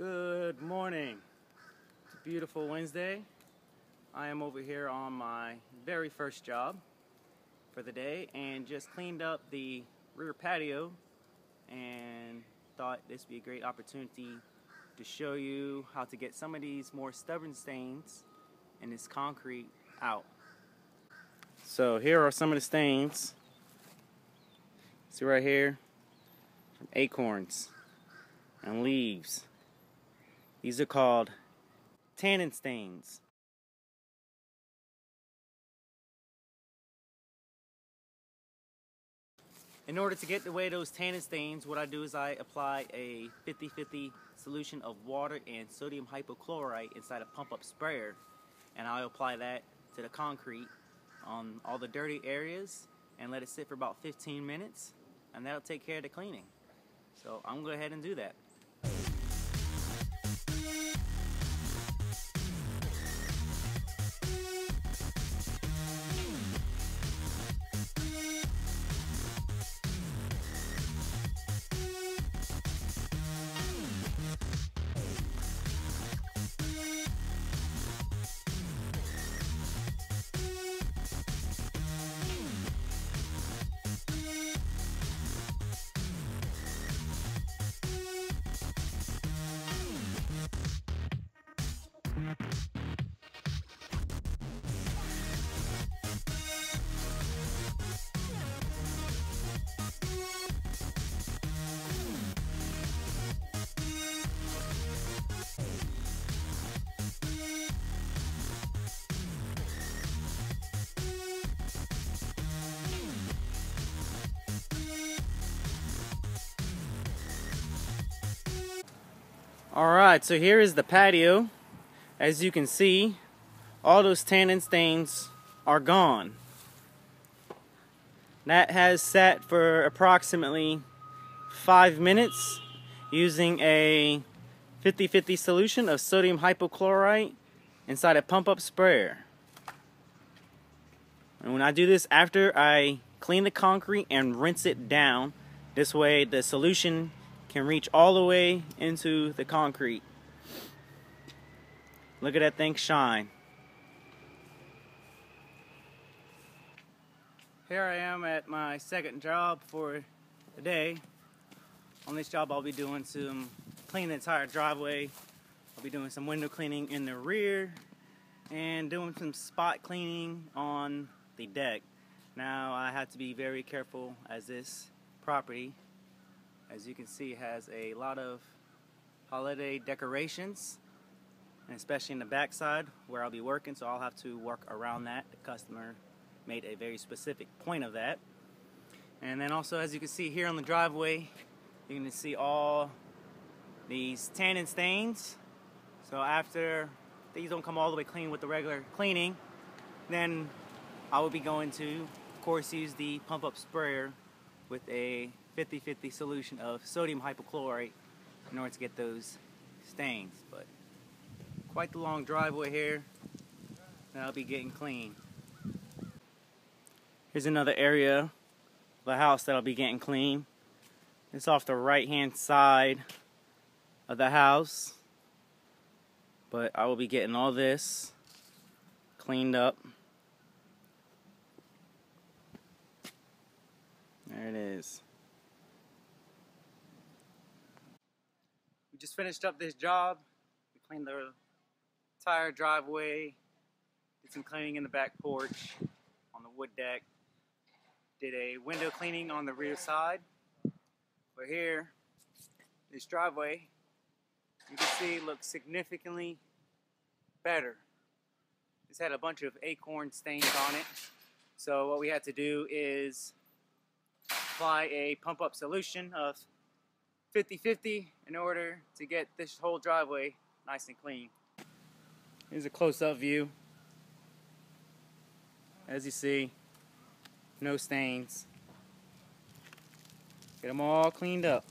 Good morning. It's a beautiful Wednesday. I am over here on my very first job for the day and just cleaned up the rear patio and thought this would be a great opportunity to show you how to get some of these more stubborn stains in this concrete out. So here are some of the stains. See right here, from acorns and leaves. These are called tannin stains. In order to get away those tannin stains, what I do is I apply a 50-50 solution of water and sodium hypochlorite inside a pump-up sprayer, and I apply that to the concrete on all the dirty areas and let it sit for about 15 minutes, and that'll take care of the cleaning. So I'm going to go ahead and do that. Alright, so here is the patio. As you can see, all those tannin stains are gone. That has sat for approximately 5 minutes using a 50-50 solution of sodium hypochlorite inside a pump-up sprayer. And when I do this, after I clean the concrete and rinse it down, this way the solution can reach all the way into the concrete. Look at that thing shine. Here I am at my second job for the day. On this job I'll be doing some cleaning the entire driveway. I'll be doing some window cleaning in the rear and doing some spot cleaning on the deck. Now I have to be very careful as this property, as you can see, has a lot of holiday decorations, and especially in the backside where I'll be working, so I'll have to work around that. The customer made a very specific point of that. And then also, as you can see here on the driveway, you're going to see all these tannin stains. So after these don't come all the way clean with the regular cleaning, then I will be going to, of course, use the pump-up sprayer with a 50-50 solution of sodium hypochlorite in order to get those stains. But quite the long driveway here that I'll be getting clean. Here's another area of the house that I'll be getting clean. It's off the right hand side of the house, but I will be getting all this cleaned up. There it is. Just finished up this job. We cleaned the entire driveway, did some cleaning in the back porch, on the wood deck, did a window cleaning on the rear side. But here, this driveway, you can see, looks significantly better. It's had a bunch of acorn stains on it. So what we had to do is apply a pump-up solution of 50-50 in order to get this whole driveway nice and clean. Here's a close-up view. As you see, no stains. Get them all cleaned up.